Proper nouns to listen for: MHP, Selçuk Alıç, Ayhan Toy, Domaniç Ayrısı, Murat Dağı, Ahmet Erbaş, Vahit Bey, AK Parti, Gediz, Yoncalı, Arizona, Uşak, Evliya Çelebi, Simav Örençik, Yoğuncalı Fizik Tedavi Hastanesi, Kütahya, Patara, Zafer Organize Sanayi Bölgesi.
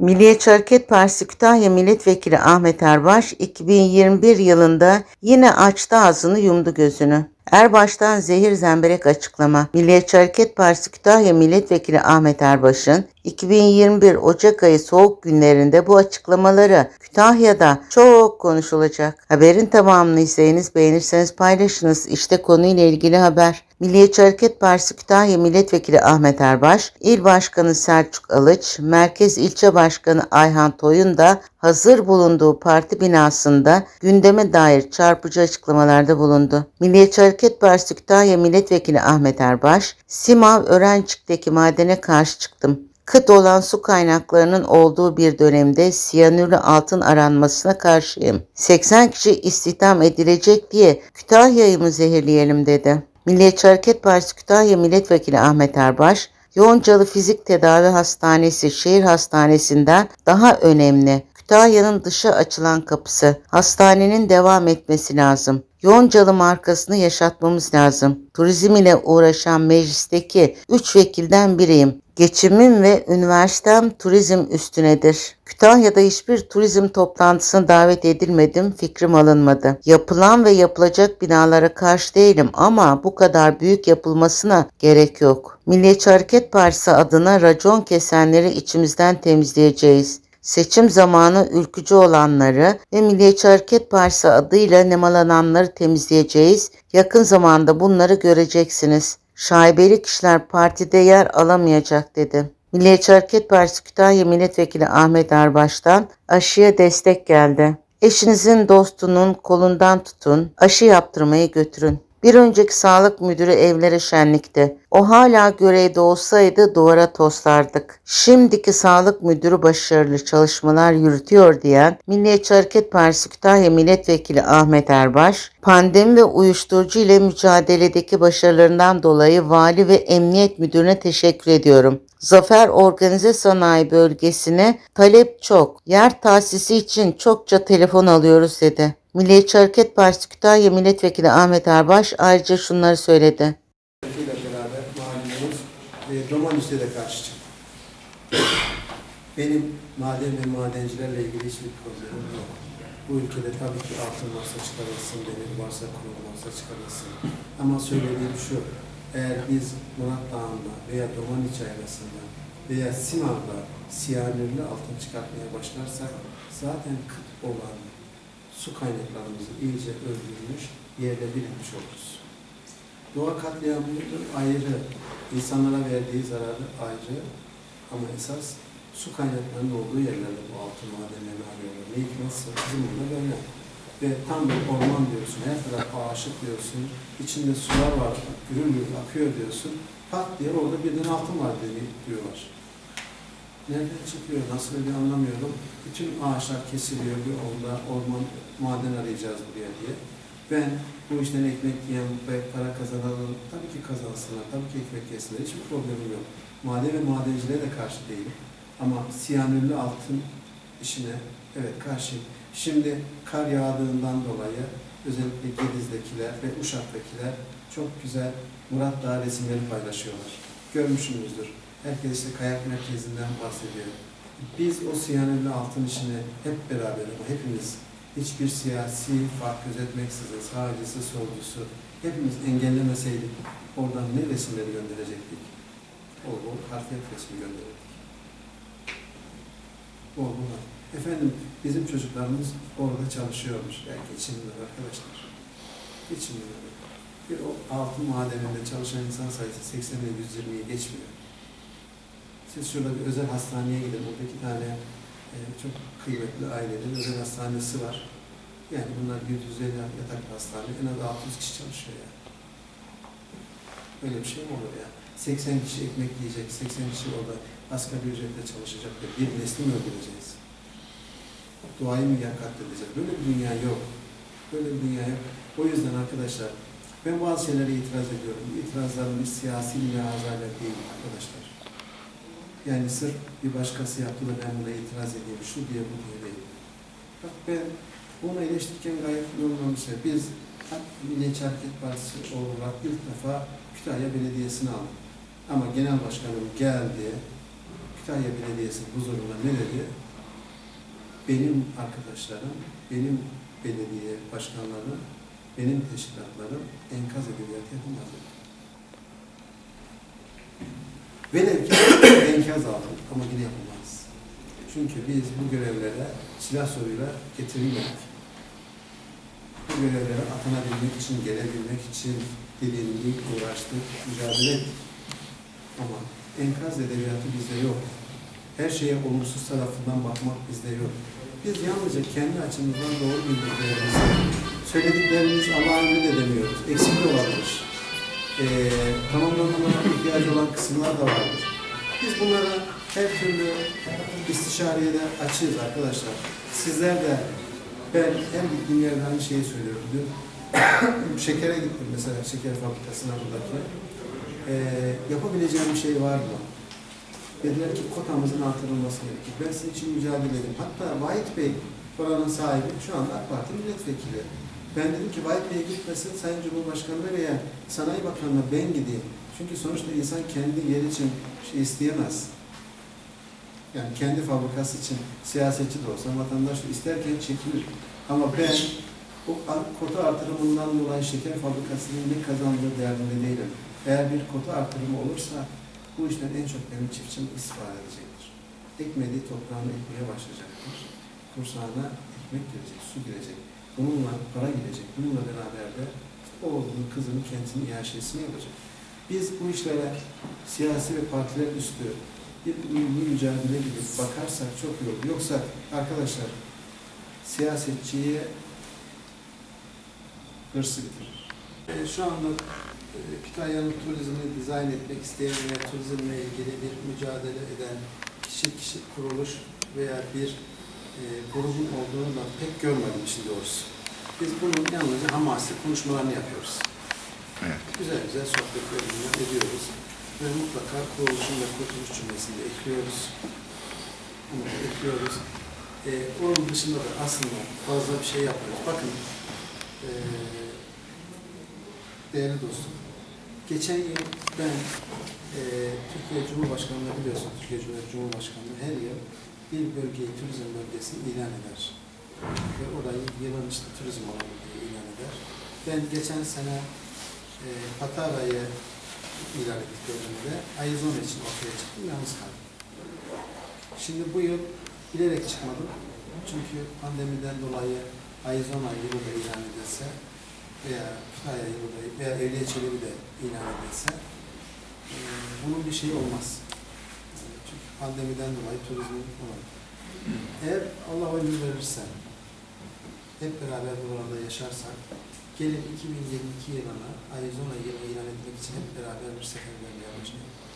Milliyetçi Hareket Partisi Kütahya Milletvekili Ahmet Erbaş 2021 yılında yine açtı ağzını yumdu gözünü. Erbaş'tan zehir zemberek açıklama. Milliyetçi Hareket Partisi Kütahya Milletvekili Ahmet Erbaş'ın 2021 Ocak ayı soğuk günlerinde bu açıklamaları Kütahya'da çok konuşulacak. Haberin tamamını izleyiniz, beğenirseniz paylaşınız. İşte konuyla ilgili haber. Milliyetçi Hareket Partisi Kütahya Milletvekili Ahmet Erbaş, İl Başkanı Selçuk Alıç, Merkez İlçe Başkanı Ayhan Toy'un da hazır bulunduğu parti binasında gündeme dair çarpıcı açıklamalarda bulundu. Milliyetçi Hareket Partisi Kütahya Milletvekili Ahmet Erbaş, Simav Örençik'teki madene karşı çıktım. Kıt olan su kaynaklarının olduğu bir dönemde siyanürlü altın aranmasına karşıyım. 80 kişi istihdam edilecek diye Kütahya'yı mı zehirleyelim dedi. Milliyetçi Hareket Partisi Kütahya Milletvekili Ahmet Erbaş, Yoğuncalı Fizik Tedavi Hastanesi şehir hastanesinden daha önemli. Kütahya'nın dışa açılan kapısı. Hastanenin devam etmesi lazım. Yoncalı markasını yaşatmamız lazım. Turizm ile uğraşan meclisteki 3 vekilden biriyim. Geçimim ve üniversitem turizm üstünedir. Kütahya'da hiçbir turizm toplantısına davet edilmedim, fikrim alınmadı. Yapılan ve yapılacak binalara karşı değilim ama bu kadar büyük yapılmasına gerek yok. Milliyetçi Hareket Partisi adına racon kesenleri içimizden temizleyeceğiz. Seçim zamanı ülkücü olanları ve Milliyetçi Hareket Partisi adıyla nemalananları temizleyeceğiz. Yakın zamanda bunları göreceksiniz. Şaibeli kişiler partide yer alamayacak dedi. Milliyetçi Hareket Partisi Kütahya Milletvekili Ahmet Erbaş'tan aşıya destek geldi. Eşinizin dostunun kolundan tutun, aşı yaptırmayı götürün. Bir önceki sağlık müdürü evlere şenlikti. O hala görevde olsaydı duvara toslardık. Şimdiki sağlık müdürü başarılı çalışmalar yürütüyor diyen Milliyetçi Hareket Partisi Kütahya Milletvekili Ahmet Erbaş, pandemi ve uyuşturucu ile mücadeledeki başarılarından dolayı vali ve emniyet müdürüne teşekkür ediyorum. Zafer Organize Sanayi Bölgesi'ne talep çok. Yer tahsisi için çokça telefon alıyoruz dedi. Milliyetçi Hareket Partisi Kütahya Milletvekili Ahmet Erbaş ayrıca şunları söyledi. ...ile beraber mahallemiz Domaniç'e de karşı çıktı. Benim maden ve madencilerle ilgili hiçbir problemim yok. Bu ülkede tabii ki altın varsa çıkarılsın, demir varsa kurulmazsa çıkarılsın. Ama söylediğim şu, eğer biz Murat Dağı'nda veya Domaniç Ayrısı'nda veya Simav'da siyanürlü altın çıkartmaya başlarsak zaten kıt olan su kaynaklarımızı iyice öldürmüş, yerde birikmiş oluruz. Doğa katliamının ayrı, insanlara verdiği zararı ayrı ama esas su kaynaklarının olduğu yerlerde bu altın madenleri arıyorlar. Ne hikmetse bizim burada böyle. Ve tam bir orman diyorsun, her taraf ağaçlık diyorsun, içinde sular var, gürül gürül akıyor diyorsun, pat diye orada birden altın var diyorlar. Nereden çıkıyor, nasıl bir anlamıyorum. Bütün ağaçlar kesiliyor, bir orada orman, maden arayacağız buraya diye. Ben bu işten ekmek yiyen ve para kazananlar tabii ki kazansınlar, tabii ki ekmek yesinler, hiçbir problemim yok. Maden ve madencilere de karşı değilim. Ama siyanürlü altın işine evet karşıyım. Şimdi kar yağdığından dolayı özellikle Gediz'dekiler ve Uşak'takiler çok güzel Murat Dağı resimleri paylaşıyorlar. Görmüşsünüzdür. Herkes işte kayak merkezinden bahsediyor. Biz o siyanürlü altın işini hep beraber ama hepimiz hiçbir siyasi fark gözetmeksizin sağcısı, solcusu hepimiz engellemeseydik oradan ne resimleri gönderecektik? Bol bol harfiyat resmi gönderirdik. Bol bol. Efendim bizim çocuklarımız orada çalışıyormuş. Yani geçimler arkadaşlar. Geçimler. Bir o altın madeninde çalışan insan sayısı 80 ile 120'yi geçmiyor. Siz şurada bir özel hastaneye gidin, burada 2 tane çok kıymetli ailenin özel hastanesi var. Yani bunlar 150 yataklı hastane, en az 600 kişi çalışıyor yani. Öyle bir şey mi olur ya? 80 kişi ekmek yiyecek, 80 kişi orada asgari ücretle çalışacak ve bir nesli mi öldüreceğiz? Doğayı mı katledeceğiz? Böyle bir dünya yok. Böyle bir dünya yok. O yüzden arkadaşlar, ben bazı şeylere itiraz ediyorum. Bu itirazlarım siyasi mülahazayla değil arkadaşlar. Yani sırf bir başkası yaptı da ben buna itiraz edeyim, şu diye bu diye değil. Bak ben bunu eleştirirken gayet yorumlamışlar. Biz Milliyetçi Hareket Partisi olarak ilk defa Kütahya Belediyesi'ni aldık. Ama Genel Başkanım geldi, Kütahya Belediyesi huzuruna ne dedi? Benim arkadaşlarım, benim belediye başkanları, benim teşkilatlarım enkaz edebiyatı yapamaz dedi. Velev ki enkaz aldım ama yine yapamaz. Çünkü biz bu görevlere silah soruyla getirilmedik. Bu görevlere atanabilmek için, gelebilmek için dilindik, uğraştık, mücadele ettik. Ama enkaz edebiyatı bizde yok. Her şeye olumsuz tarafından bakmak bizde yok. Biz yalnızca kendi açımızdan doğru bildiklerimizi, söylediklerimiz Allah'a emanet edemiyoruz. Eksik de vardır. Tamamlanmalara ihtiyacı olan kısımlar da vardır. Biz bunlara her türlü istişareye de açığız arkadaşlar. Sizler de, ben en bildiğim yerden aynı şeyi söylüyorum. Dün şekere gittim mesela, şeker fabrikasına buradaki. Yapabileceğim bir şey var mı? Dediler ki kotamızın artırılması gerekir. Ben sizin için mücadele edeyim. Hatta Vahit Bey, oranın sahibi, şu anda AK Parti milletvekili. Ben dedim ki Vahit Bey'e gitmesin, Sayın Cumhurbaşkanı'na veya Sanayi Bakanı'na ben gideyim. Çünkü sonuçta insan kendi yer için şey isteyemez. Yani kendi fabrikası için siyasetçi de olsa, vatandaş da isterken çekilir. Ama ben o kota artırımından dolayı şeker fabrikasının ne kazandığı derdinde değilim. Eğer bir kota artırımı olursa, bu işten en çok benim çiftçim istifade edecektir. Ekmediği toprağını ekmeye başlayacaktır. Kursağına ekmek girecek, su girecek, bununla para girecek, bununla beraber de oğlunun, kızının, kentinin iaşesini yapacak. Biz bu işlere siyasi ve partiler üstü bir mücadele gibi bakarsak çok iyi olur. Yoksa arkadaşlar, siyasetçiye hırsı bitirir. Şu anda Kütahya'nın turizmini dizayn etmek isteyen veya turizmle ilgili bir mücadele eden kişi kuruluş veya bir grubun olduğunu da pek görmedim işin doğrusu. Biz bunun yalnızca hamaslı konuşmalarını yapıyoruz. Evet. Güzel güzel sohbetlerini ediyoruz ve mutlaka kuruluşun ve kurtuluş cümlesini de ekliyoruz. Bunu da ekliyoruz. Onun dışında da aslında fazla bir şey yapmıyoruz. Bakın, değerli dostum, geçen yıl ben Türkiye Cumhurbaşkanı'na biliyorsunuz, Türkiye Cumhurbaşkanlığı her yıl bir bölgeyi turizm bölgesi ilan eder. Ve orayı yılın işte turizm alanı diye ilan eder. Ben geçen sene Patara'yı ilan ettiklerinde Arizona için ortaya çıktım, yalnız kaldım. Şimdi bu yıl bilerek çıkmadım. Çünkü pandemiden dolayı Arizona yılı da ilan edilse veya Kütahya yılı veya Evliya Çelebi de ilan edilse bunun bir şeyi olmaz. Çünkü pandemiden dolayı turizm olmadı. Eğer Allah ömür verirse, hep beraber buralarda yaşarsak, gelip 2022 yılına Arizona yılı ilan etmek için hep beraber bir seferberliğe başlayalım.